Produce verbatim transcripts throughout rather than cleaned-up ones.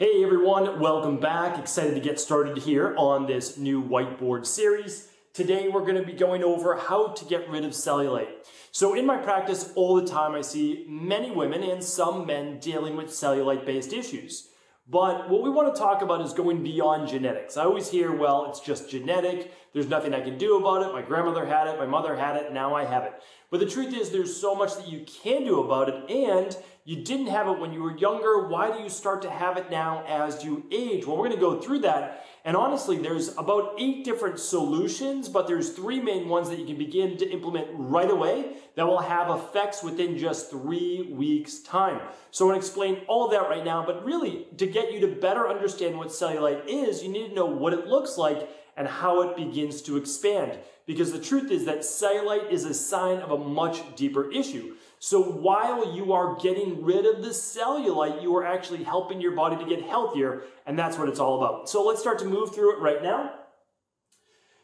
Hey everyone, welcome back. Excited to get started here on this new whiteboard series. Today we're going to be going over how to get rid of cellulite. So in my practice all the time I see many women and some men dealing with cellulite-based issues. But what we want to talk about is going beyond genetics. I always hear, well, it's just genetic. There's nothing I can do about it. My grandmother had it. My mother had it. Now I have it. But the truth is there's so much that you can do about it, and you didn't have it when you were younger. Why do you start to have it now as you age? Well, we're going to go through that. And honestly, there's about eight different solutions, but there's three main ones that you can begin to implement right away that will have effects within just three weeks' time. So I'm going to explain all of that right now, but really, to get you to better understand what cellulite is, you need to know what it looks like and how it begins to expand. Because the truth is that cellulite is a sign of a much deeper issue. So while you are getting rid of the cellulite, you are actually helping your body to get healthier, and that's what it's all about. So let's start to move through it right now.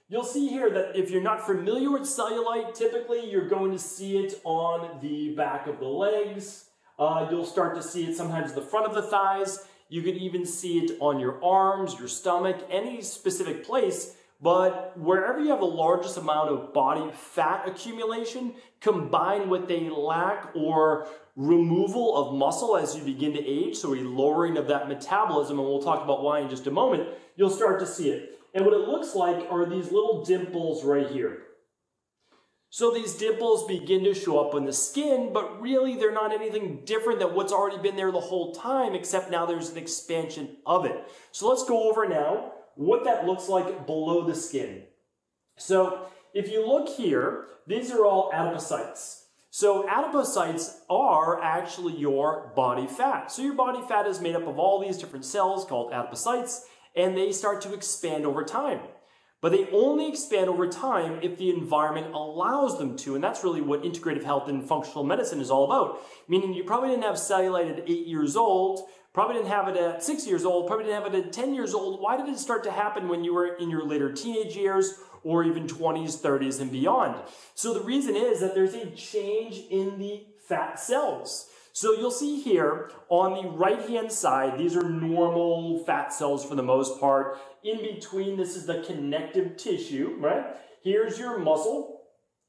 You'll see here that if you're not familiar with cellulite, typically you're going to see it on the back of the legs. Uh, you'll start to see it sometimes at the front of the thighs. You could even see it on your arms, your stomach, any specific place. But wherever you have the largest amount of body fat accumulation combined with a lack or removal of muscle as you begin to age, so a lowering of that metabolism, and we'll talk about why in just a moment, you'll start to see it. And what it looks like are these little dimples right here. So these dimples begin to show up on the skin, but really they're not anything different than what's already been there the whole time, except now there's an expansion of it. So let's go over now what that looks like below the skin. So if you look here, these are all adipocytes. So adipocytes are actually your body fat. So your body fat is made up of all these different cells called adipocytes, and they start to expand over time. But they only expand over time if the environment allows them to, and that's really what integrative health and functional medicine is all about. Meaning you probably didn't have cellulite at eight years old, probably didn't have it at six years old, probably didn't have it at ten years old. Why did it start to happen when you were in your later teenage years or even twenties, thirties, and beyond? So the reason is that there's a change in the fat cells. So you'll see here on the right-hand side, these are normal fat cells for the most part. In between, this is the connective tissue, right? Here's your muscle.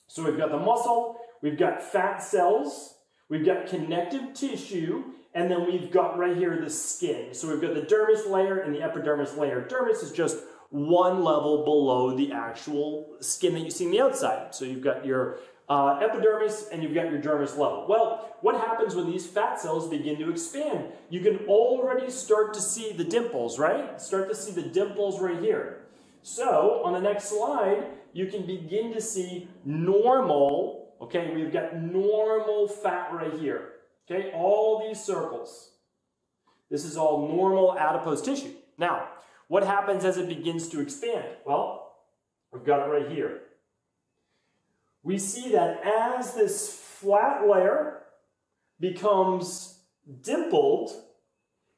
So we've got the muscle, we've got fat cells, we've got connective tissue, and then we've got right here the skin. So we've got the dermis layer and the epidermis layer. Dermis is just one level below the actual skin that you see on the outside. So you've got your uh, epidermis and you've got your dermis level. Well, what happens when these fat cells begin to expand? You can already start to see the dimples, right? Start to see the dimples right here. So on the next slide, you can begin to see normal, okay, we've got normal fat right here. Okay, all these circles. This is all normal adipose tissue. Now, what happens as it begins to expand? Well, we've got it right here. We see that as this flat layer becomes dimpled,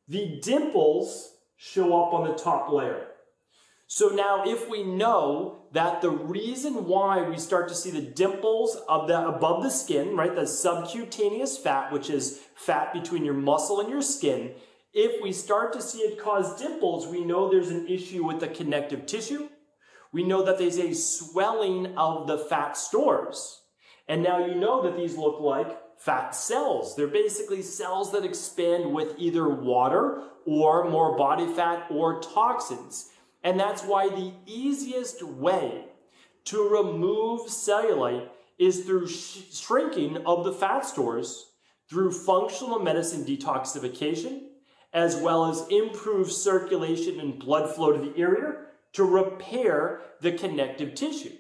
the dimples show up on the top layer. So now if we know that the reason why we start to see the dimples of the, above the skin, right, the subcutaneous fat, which is fat between your muscle and your skin, if we start to see it cause dimples, we know there's an issue with the connective tissue. We know that there's a swelling of the fat stores. And now you know that these look like fat cells. They're basically cells that expand with either water or more body fat or toxins. And that's why the easiest way to remove cellulite is through sh shrinking of the fat stores through functional medicine detoxification, as well as improved circulation and blood flow to the area to repair the connective tissue.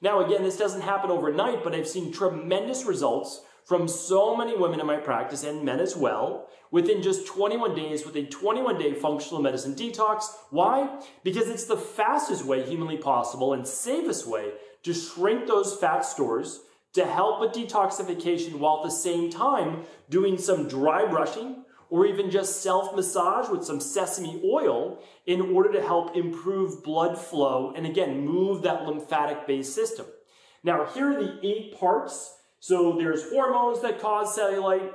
Now, again, this doesn't happen overnight, but I've seen tremendous results from so many women in my practice, and men as well, within just twenty-one days with a twenty-one day functional medicine detox. Why? Because it's the fastest way humanly possible and safest way to shrink those fat stores to help with detoxification while at the same time doing some dry brushing or even just self-massage with some sesame oil in order to help improve blood flow and, again, move that lymphatic-based system. Now, here are the eight parts. So there's hormones that cause cellulite,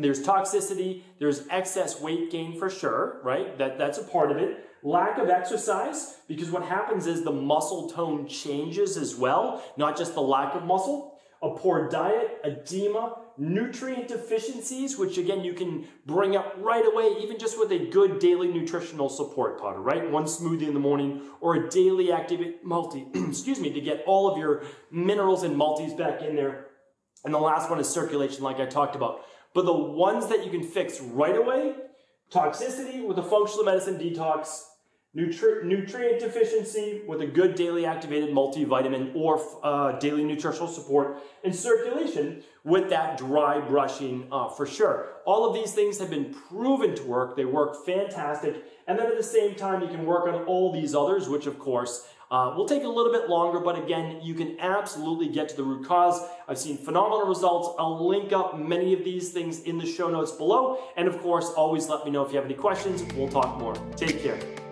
There's toxicity, there's excess weight gain for sure, right? That, that's a part of it. Lack of exercise, because what happens is the muscle tone changes as well, not just the lack of muscle. A poor diet, edema, nutrient deficiencies, which again, you can bring up right away, even just with a good daily nutritional support powder, right? One smoothie in the morning or a daily active multi, excuse me, to get all of your minerals and multis back in there. And the last one is circulation, like I talked about. But the ones that you can fix right away, toxicity with a functional medicine detox, nutri nutrient deficiency with a good daily activated multivitamin or uh, daily nutritional support, and circulation with that dry brushing uh, for sure. All of these things have been proven to work. They work fantastic. And then at the same time, you can work on all these others, which of course Uh, will take a little bit longer, but again, you can absolutely get to the root cause. I've seen phenomenal results. I'll link up many of these things in the show notes below. And of course, always let me know if you have any questions. We'll talk more. Take care.